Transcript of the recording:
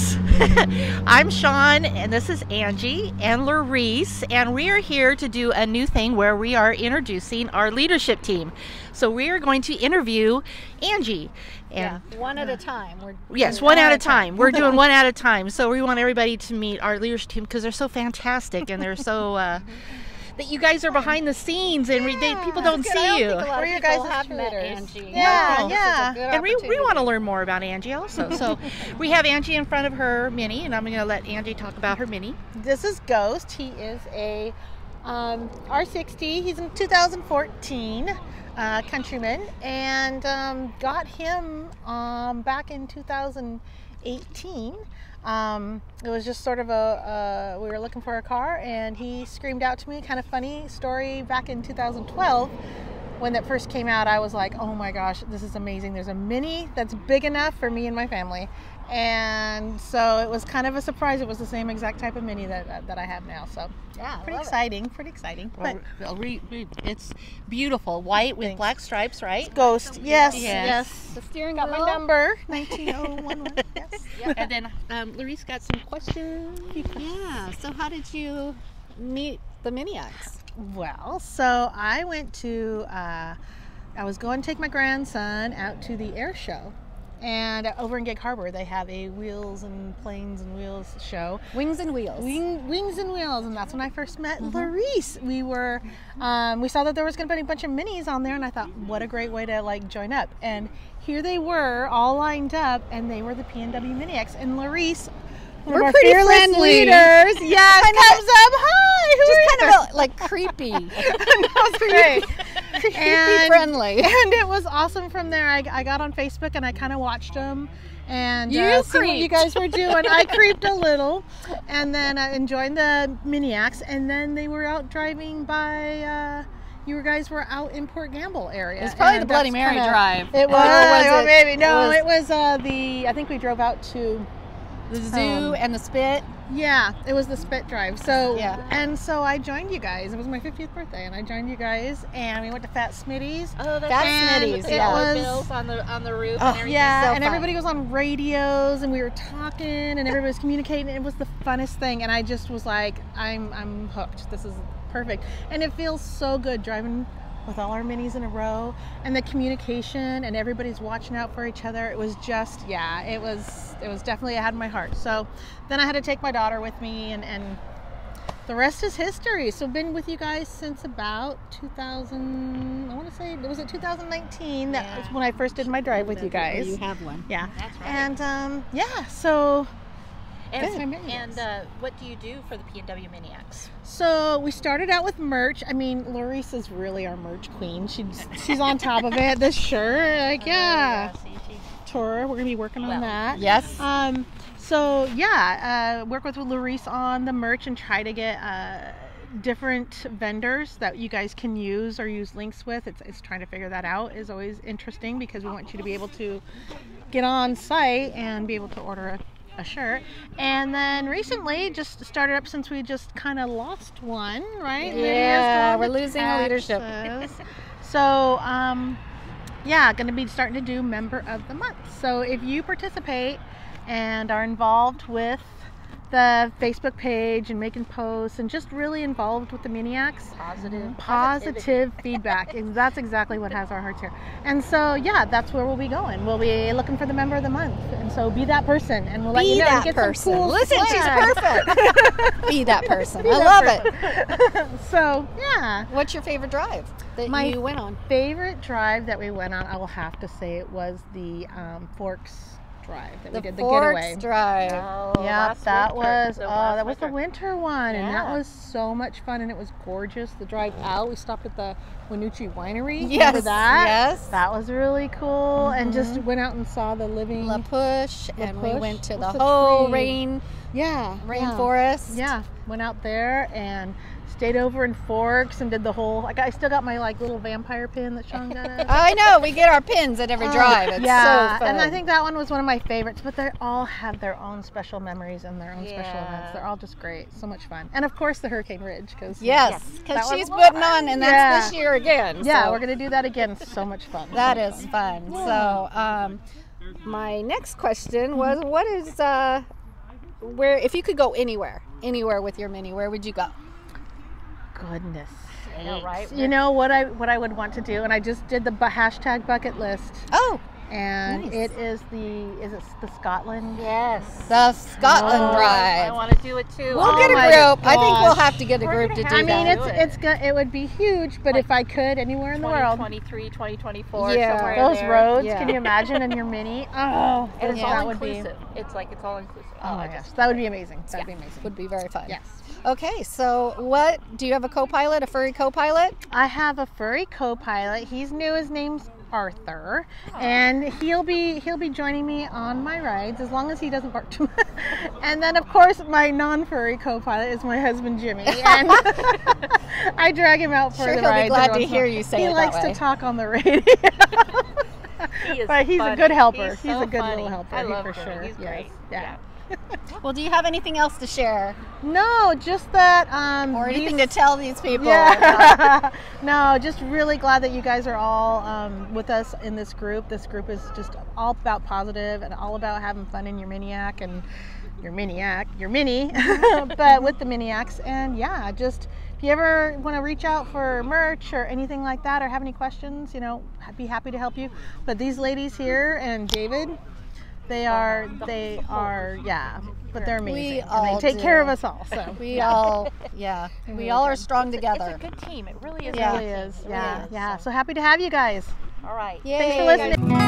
Yes, I'm Shawn and this is Angie and Larisa, and we are here to do a new thing where we are introducing our leadership team. So we are going to interview Angie. And yeah, one at a time. Yes, one at a time. We're doing one at a time. So we want everybody to meet our leadership team because they're so fantastic and they're so... that you guys are behind the scenes and people don't see you. Or you guys have met Angie. Yeah, yeah. And we want to learn more about Angie also. So we have Angie in front of her Mini, and I'm going to let Angie talk about her Mini. This is Ghost. He is a R60. He's in 2014 Countryman, and got him back in 2018. It was just sort of a we were looking for a car, and he screamed out to me. Kind of funny story, back in 2012 when that first came out, I was like, oh my gosh, this is amazing, there's a Mini that's big enough for me and my family. And so it was kind of a surprise. It was the same exact type of Mini that I have now. So yeah, pretty exciting. But it's beautiful, white with black stripes, right? It's Ghost. So yes. The steering got my number, 19011. Yes. Yep. And then Larisa got some questions. Yeah. So how did you meet the MINIacs? Well, so I went to I was going to take my grandson out to the air show. And over in Gig Harbor, they have a Wheels and Planes and Wheels show. Wings and Wheels. Wings and Wheels, and that's when I first met Larisa. We saw that there was going to be a bunch of Minis on there, and I thought, what a great way to like join up. And here they were, all lined up, and they were the PNWMINIacs. And Larisa, we're pretty friendly leaders. Yes, comes up. Hi. Just kind of like creepy. Creepy friendly. And it was awesome. From there, I got on Facebook and I kind of watched them and see what you guys were doing. I creeped a little, and then I joined the MINIacs, and then they were out driving by. You guys were out in Port Gamble area. It was probably the Bloody Mary drive. It was. Oh, maybe no. It was the. I think we drove out to the zoo and the spit. Yeah, it was the spit drive. So yeah. And so I joined you guys. It was my 50th birthday, and I joined you guys, and we went to Fat Smitty's. Oh, that's Fat Smitty's. It was on the roof. Oh, and everything. Yeah, so everybody was on radios, and we were talking, and everybody was communicating. It was the funnest thing, and I just was like, I'm hooked. This is perfect, and it feels so good driving with all our Minis in a row, and the communication, and everybody's watching out for each other. It was just, yeah, it was definitely, it had my heart. So then I had to take my daughter with me, and the rest is history. So I've been with you guys since about 2000, I want to say, was it 2019? Yeah. That was when I first did my drive with you guys. You have one. Yeah. That's right. And yeah, so... And what do you do for the PNW MINIacs? So we started out with merch. I mean, Larisa's really our merch queen. She's on top of it. This shirt, like, yeah. Tour, we're gonna be working on that. Yes. So yeah, work with Larisa on the merch and try to get different vendors that you guys can use or use links with. It's trying to figure that out is always interesting, because we want you to be able to get on site and be able to order a shirt. And then recently just started up, since we just kind of lost one, right? Yeah, we're losing a leadership. So yeah, going to be starting to do member of the month. So if you participate and are involved with the Facebook page and making posts and just really involved with the MINIacs, positive feedback, that's exactly what has our hearts here. And so yeah, that's where we'll be going. We'll be looking for the member of the month, and so be that person, and we'll let you know and get some cool she's perfect. Be that person. I love it. So yeah, what's your favorite drive that you went on? Favorite drive that we went on, I will have to say it was the Forks drive that we did, the getaway drive. Oh, yeah, that was the winter one, yeah. And that was so much fun, and it was gorgeous. The drive out, we stopped at the Winucci winery. Yes, remember that? Yes, that was really cool. Mm-hmm. And just went out and saw the living La Push, and we went to the whole rainforest. Yeah, went out there and stayed over in Forks and did the whole. Like, I still got my like little vampire pin that Shawn got. I know, we get our pins at every drive. It's so fun. And I think that one was one of my favorites. But they all have their own special memories and their own special events. They're all just great, so much fun. And of course the Hurricane Ridge, because she's putting on, and that's this year again. Yeah, so we're gonna do that again. So much fun. That is fun. Yeah. So my next question was, what is where, if you could go anywhere with your Mini, where would you go? Goodness sakes. Yeah, right? You know what I would want to do, and I just did the hashtag bucket list. Oh. And nice. It is the Scotland? Yes. The Scotland drive. I want to do it too. We'll get a group. Gosh. I think we'll have to get a group to do that. I mean, it would be huge, but like, if I could, anywhere in the world. 2023, 2024, yeah, somewhere in there. Those roads, yeah. Can you imagine in your Mini? Oh, and it's all inclusive. It's like it's all inclusive. Oh my gosh, that would be amazing. That would be amazing. Would be very fun. Yes. Okay, so what, do you have a furry co-pilot? I have a furry co-pilot. He's new, his name's Arthur, and he'll be joining me on my rides as long as he doesn't bark too much. And then of course my non-furry co-pilot is my husband Jimmy, and I drag him out for the rides. He'll be glad to hear you say it that way. He likes to talk on the radio. But he's funny. A good helper. He's a good funny. Little helper. I love him for sure. He's great. Yes. Yeah. Well, do you have anything else to share? No, just that. Or anything to tell these people. Yeah. No, just really glad that you guys are all with us in this group. This group is just all about positive and all about having fun in your MINIac and your Mini, but with the MINIacs. And yeah, just if you ever want to reach out for merch or anything like that, or have any questions, you know, I'd be happy to help you. But these ladies here and David, they are, yeah, but they're amazing. And they take care of us all. So we all are strong together. It's a good team. It really is. Yeah. So happy to have you guys. All right. Yay. Thanks for listening.